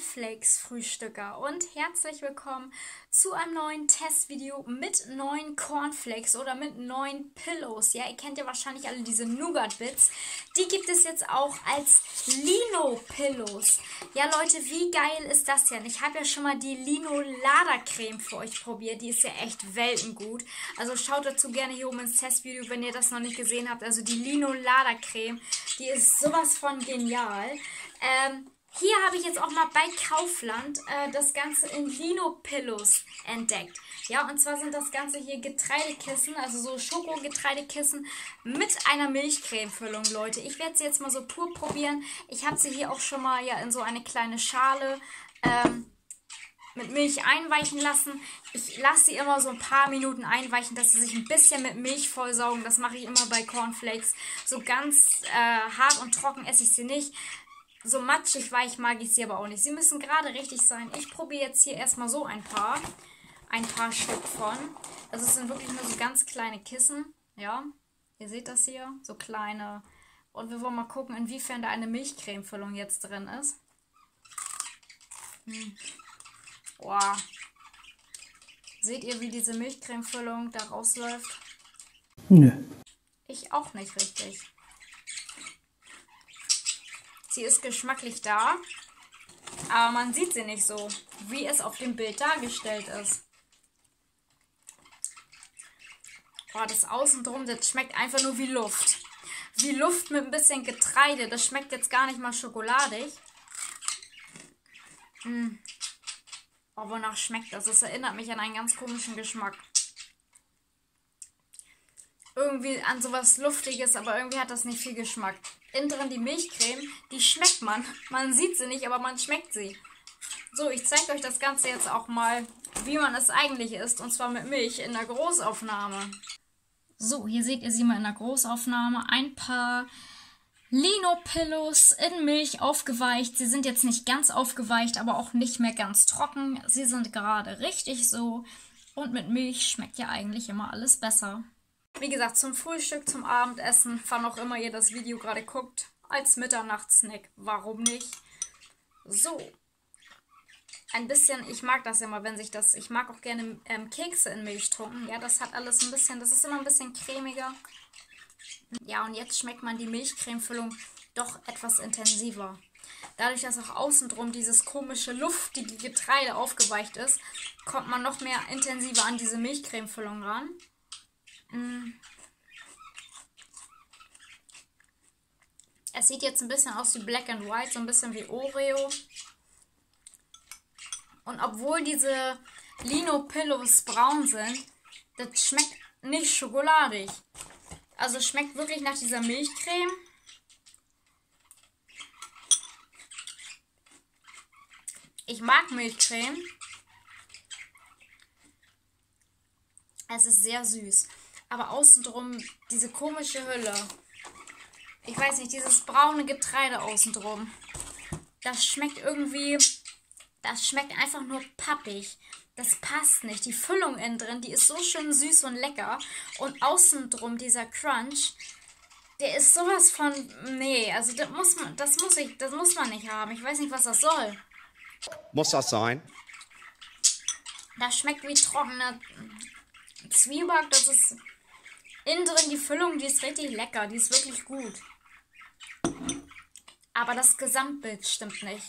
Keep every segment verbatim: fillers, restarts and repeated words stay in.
Cornflakes-Frühstücker und herzlich willkommen zu einem neuen Testvideo mit neuen Cornflakes oder mit neuen Pillows. Ja, ihr kennt ja wahrscheinlich alle diese Nougat Bits. Die gibt es jetzt auch als Lino Pillows. Ja Leute, wie geil ist das denn? Ich habe ja schon mal die Lino Lada Creme für euch probiert. Die ist ja echt weltengut. Also schaut dazu gerne hier oben ins Testvideo, wenn ihr das noch nicht gesehen habt. Also die Lino Lada Creme, die ist sowas von genial. Ähm, Hier habe ich jetzt auch mal bei Kaufland äh, das Ganze in Lino Pillows entdeckt. Ja, und zwar sind das Ganze hier Getreidekissen, also so Schoko-Getreidekissen mit einer Milchcreme-Füllung, Leute. Ich werde sie jetzt mal so pur probieren. Ich habe sie hier auch schon mal ja in so eine kleine Schale ähm, mit Milch einweichen lassen. Ich lasse sie immer so ein paar Minuten einweichen, dass sie sich ein bisschen mit Milch vollsaugen. Das mache ich immer bei Cornflakes. So ganz äh, hart und trocken esse ich sie nicht. So matschig weich mag ich sie aber auch nicht. Sie müssen gerade richtig sein. Ich probiere jetzt hier erstmal so ein paar. Ein paar Stück von. Also es sind wirklich nur so ganz kleine Kissen. Ja, ihr seht das hier. So kleine. Und wir wollen mal gucken, inwiefern da eine Milchcreme-Füllung jetzt drin ist. Hm. Boah. Seht ihr, wie diese Milchcreme-Füllung da rausläuft? Nö. Ich auch nicht richtig. Sie ist geschmacklich da, aber man sieht sie nicht so, wie es auf dem Bild dargestellt ist. Boah, das Außen drum, das schmeckt einfach nur wie Luft. Wie Luft mit ein bisschen Getreide. Das schmeckt jetzt gar nicht mal schokoladig. Mmh. Oh, wonach schmeckt das? Das erinnert mich an einen ganz komischen Geschmack. Irgendwie an sowas Luftiges, aber irgendwie hat das nicht viel Geschmack. Innen drin die Milchcreme, die schmeckt man. Man sieht sie nicht, aber man schmeckt sie. So, ich zeige euch das Ganze jetzt auch mal, wie man es eigentlich isst. Und zwar mit Milch in der Großaufnahme. So, hier seht ihr sie mal in der Großaufnahme. Ein paar Lino Pillows in Milch aufgeweicht. Sie sind jetzt nicht ganz aufgeweicht, aber auch nicht mehr ganz trocken. Sie sind gerade richtig so. Und mit Milch schmeckt ja eigentlich immer alles besser. Wie gesagt, zum Frühstück, zum Abendessen, wann auch immer ihr das Video gerade guckt, als Mitternachtssnack, warum nicht? So, ein bisschen, ich mag das ja mal, wenn sich das, ich mag auch gerne ähm, Kekse in Milch tunken, ja, das hat alles ein bisschen, das ist immer ein bisschen cremiger. Ja, und jetzt schmeckt man die Milchcremefüllung doch etwas intensiver. Dadurch, dass auch außen drum dieses komische, luftige Getreide aufgeweicht ist, kommt man noch mehr intensiver an diese Milchcremefüllung ran. Es sieht jetzt ein bisschen aus wie Black and White, so ein bisschen wie Oreo. Und obwohl diese Lino Pillows braun sind, das schmeckt nicht schokoladig. Also schmeckt wirklich nach dieser Milchcreme. Ich mag Milchcreme. Es ist sehr süß. Aber außen drum diese komische Hülle. Ich weiß nicht, dieses braune Getreide außen drum. Das schmeckt irgendwie, das schmeckt einfach nur pappig. Das passt nicht. Die Füllung innen drin, die ist so schön süß und lecker. Und außen drum dieser Crunch, der ist sowas von, nee, also das muss man, das muss ich, das muss man nicht haben. Ich weiß nicht, was das soll. Muss das sein? Das schmeckt wie trockener Zwieback, das ist... Innen drin die Füllung, die ist richtig lecker, die ist wirklich gut. Aber das Gesamtbild stimmt nicht.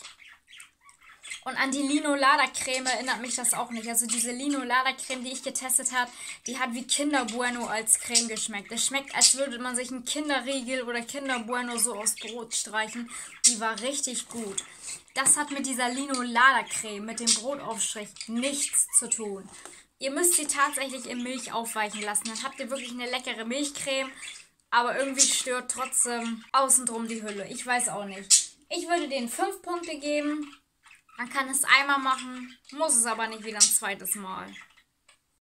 Und an die Lino Lada Creme erinnert mich das auch nicht. Also diese Lino Lada Creme, die ich getestet habe, die hat wie Kinder Bueno als Creme geschmeckt. Das schmeckt, als würde man sich einen Kinderriegel oder Kinder Bueno so aus Brot streichen. Die war richtig gut. Das hat mit dieser Lino Lada Creme, mit dem Brotaufstrich, nichts zu tun. Ihr müsst sie tatsächlich in Milch aufweichen lassen. Dann habt ihr wirklich eine leckere Milchcreme. Aber irgendwie stört trotzdem außen drum die Hülle. Ich weiß auch nicht. Ich würde denen fünf Punkte geben. Man kann es einmal machen, muss es aber nicht wieder ein zweites Mal.